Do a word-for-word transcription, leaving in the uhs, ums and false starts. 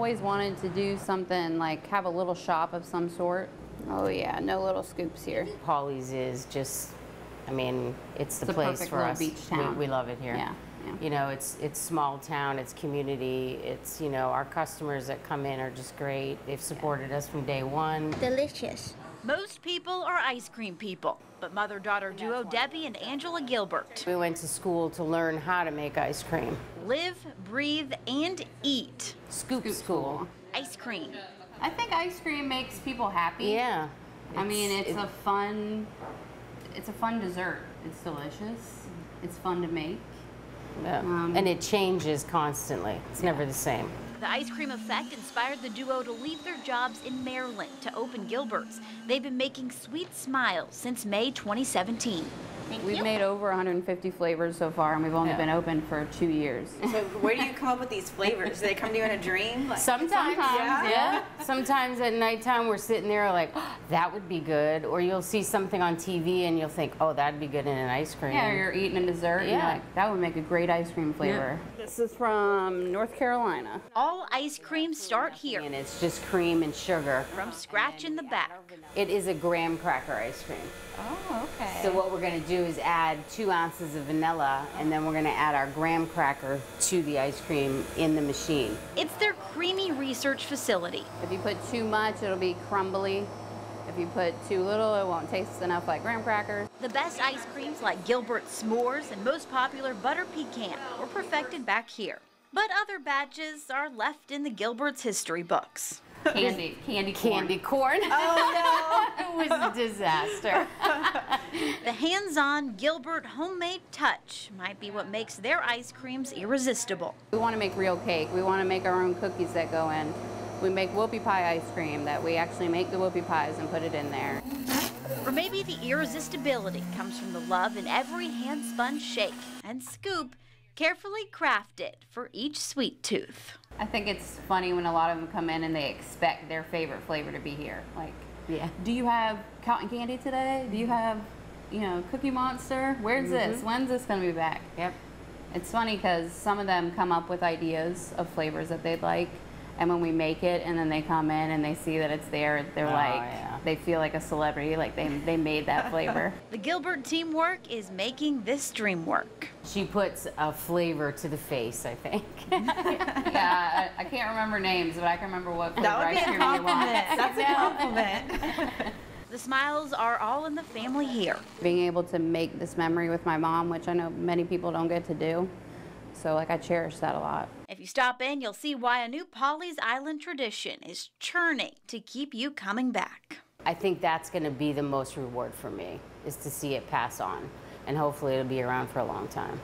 always wanted to do something like have a little shop of some sort. Oh yeah, no little scoops here. Pawleys is just, I mean, it's the, it's the place for us. Beach town. We, we love it here. Yeah, yeah. You know, it's it's small town, it's community, it's, you know, our customers that come in are just great. They've supported yeah. us from day one. Delicious. Most people are ice cream people, but mother-daughter duo Debbie and Angela Gilbert. We went to school to learn how to make ice cream. Live, breathe, and eat. Scoop, Scoop school. school. Ice cream. I think ice cream makes people happy. Yeah. I mean, it's, it's a fun, it's a fun dessert. It's delicious. It's fun to make. Yeah. Um, and it changes constantly. It's yeah. never the same. The ice cream effect inspired the duo to leave their jobs in Maryland to open Gilbert's. They've been making sweet smiles since May twenty seventeen. Thank we've you. made over one hundred fifty flavors so far, and we've only yeah. been open for two years. So where do you come up with these flavors? Do they come to you in a dream? Like, sometimes, sometimes yeah. yeah. Sometimes at nighttime we're sitting there like, oh, that would be good. Or you'll see something on T V and you'll think, oh, that'd be good in an ice cream. Yeah, or you're eating a dessert yeah. and you're like, that would make a great ice cream flavor. Yeah. This is from North Carolina. All ice creams start here. And it's just cream and sugar. From scratch in the back. It is a graham cracker ice cream. Oh, okay. So what we're going to do is add two ounces of vanilla, and then we're going to add our graham cracker to the ice cream in the machine. It's their creamy research facility. If you put too much, it'll be crumbly. If you put too little, it won't taste enough like graham crackers. The best ice creams like Gilbert S'mores and most popular Butter Pecan were perfected back here. But other batches are left in the Gilbert's history books. Candy, candy corn. Candy corn. Oh, no. It was a disaster. The hands-on Gilbert homemade touch might be what makes their ice creams irresistible. We want to make real cake. We want to make our own cookies that go in. We make whoopie pie ice cream that we actually make the whoopie pies and put it in there. Or maybe the irresistibility comes from the love in every hand-spun shake and scoop carefully crafted for each sweet tooth. I think it's funny when a lot of them come in and they expect their favorite flavor to be here. Like, yeah. Do you have cotton candy today? Do you have, you know, Cookie Monster? Where's mm-hmm. this? When's this going to be back? Yep. It's funny because some of them come up with ideas of flavors that they'd like, and when we make it, and then they come in and they see that it's there, they're oh, like, yeah. they feel like a celebrity, like they, they made that flavor. The Gilbert teamwork is making this dream work. She puts a flavor to the face, I think. Yeah, I, I can't remember names, but I can remember what flavor ice cream you want. That's a compliment. The smiles are all in the family here. Being able to make this memory with my mom, which I know many people don't get to do, so like I cherish that a lot. If you stop in, you'll see why a new Pawleys Island tradition is churning to keep you coming back. I think that's going to be the most reward for me, is to see it pass on. And hopefully it'll be around for a long time.